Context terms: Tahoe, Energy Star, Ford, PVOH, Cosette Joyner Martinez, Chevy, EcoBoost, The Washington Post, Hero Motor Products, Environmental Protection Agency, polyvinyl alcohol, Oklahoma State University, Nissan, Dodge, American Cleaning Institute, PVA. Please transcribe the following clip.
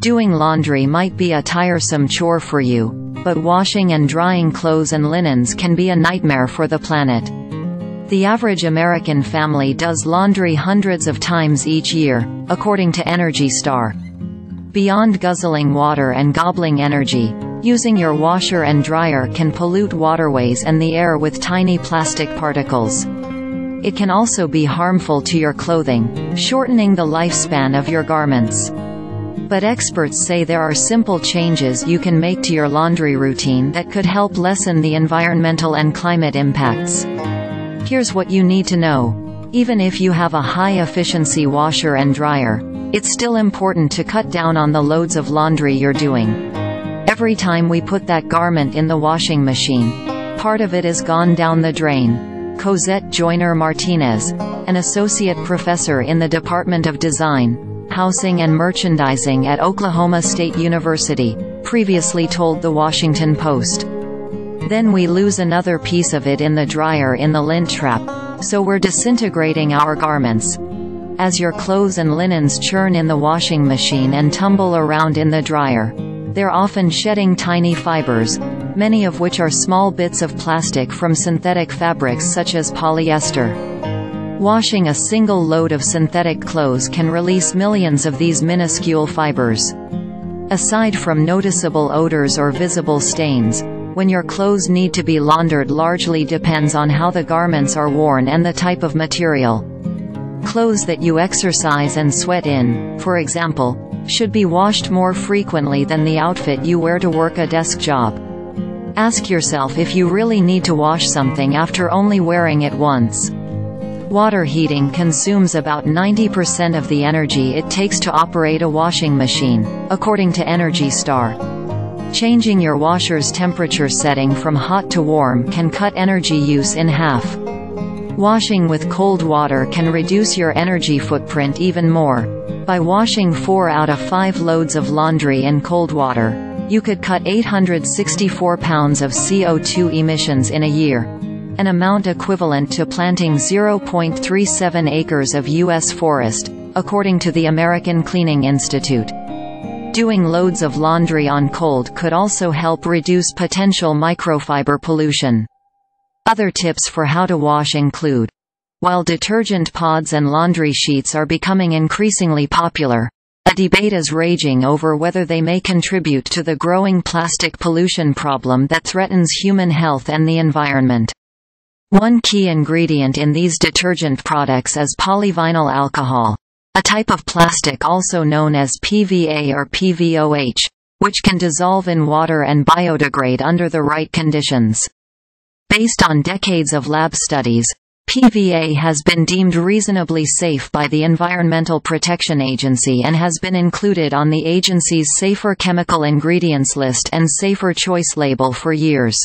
Doing laundry might be a tiresome chore for you, but washing and drying clothes and linens can be a nightmare for the planet. The average American family does laundry hundreds of times each year, according to Energy Star. Beyond guzzling water and gobbling energy, using your washer and dryer can pollute waterways and the air with tiny plastic particles. It can also be harmful to your clothing, shortening the lifespan of your garments. But experts say there are simple changes you can make to your laundry routine that could help lessen the environmental and climate impacts. Here's what you need to know. Even if you have a high-efficiency washer and dryer, it's still important to cut down on the loads of laundry you're doing. Every time we put that garment in the washing machine, part of it is gone down the drain. Cosette Joyner Martinez, an associate professor in the Department of Design, Housing and Merchandising at Oklahoma State University, previously told The Washington Post. Then we lose another piece of it in the dryer in the lint trap, so we're disintegrating our garments. As your clothes and linens churn in the washing machine and tumble around in the dryer, they're often shedding tiny fibers, many of which are small bits of plastic from synthetic fabrics such as polyester. Washing a single load of synthetic clothes can release millions of these minuscule fibers. Aside from noticeable odors or visible stains, when your clothes need to be laundered largely depends on how the garments are worn and the type of material. Clothes that you exercise and sweat in, for example, should be washed more frequently than the outfit you wear to work a desk job. Ask yourself if you really need to wash something after only wearing it once. Water heating consumes about 90% of the energy it takes to operate a washing machine, according to Energy Star. Changing your washer's temperature setting from hot to warm can cut energy use in half. Washing with cold water can reduce your energy footprint even more. By washing 4 out of 5 loads of laundry in cold water, you could cut 864 pounds of CO2 emissions in a year, an amount equivalent to planting 0.37 acres of U.S. forest, according to the American Cleaning Institute. Doing loads of laundry on cold could also help reduce potential microfiber pollution. Other tips for how to wash include: while detergent pods and laundry sheets are becoming increasingly popular, a debate is raging over whether they may contribute to the growing plastic pollution problem that threatens human health and the environment. One key ingredient in these detergent products is polyvinyl alcohol, a type of plastic also known as PVA or PVOH, which can dissolve in water and biodegrade under the right conditions. Based on decades of lab studies, PVA has been deemed reasonably safe by the Environmental Protection Agency and has been included on the agency's Safer Chemical Ingredients List and Safer Choice label for years.